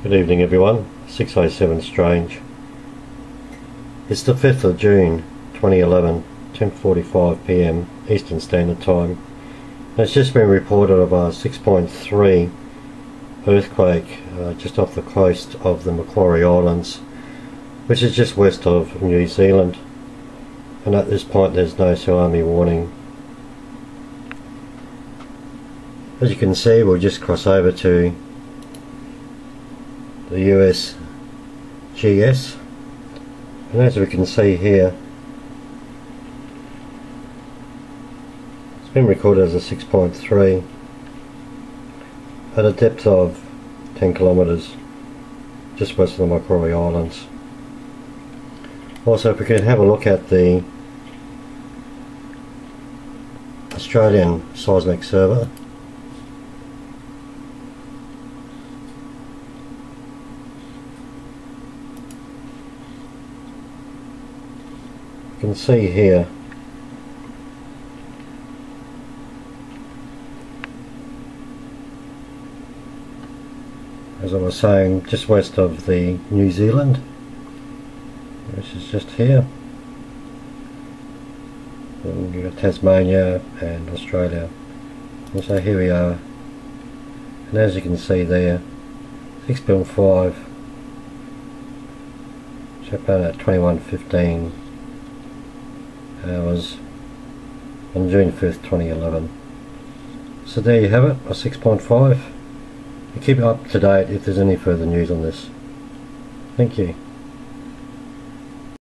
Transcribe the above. Good evening everyone, 607 Strange. It's the 5th of June 2011, 10:45 PM Eastern Standard Time. And it's just been reported of a 6.3 earthquake just off the coast of the Macquarie Islands, which is just west of New Zealand. And at this point there's no tsunami warning. As you can see, we'll just cross over to the USGS, and as we can see here, it's been recorded as a 6.3 at a depth of 10 kilometres just west of the Macquarie Islands. Also, if we could have a look at the Australian Seismic Server. You can see here as I was saying, just west of the New Zealand, which is just here, and you've got Tasmania and Australia, and so here we are, and as you can see there, 6.5, checked out at 21:15 hours on June 5th, 2011. So there you have it, a 6.5. Keep it up to date if there's any further news on this. Thank you.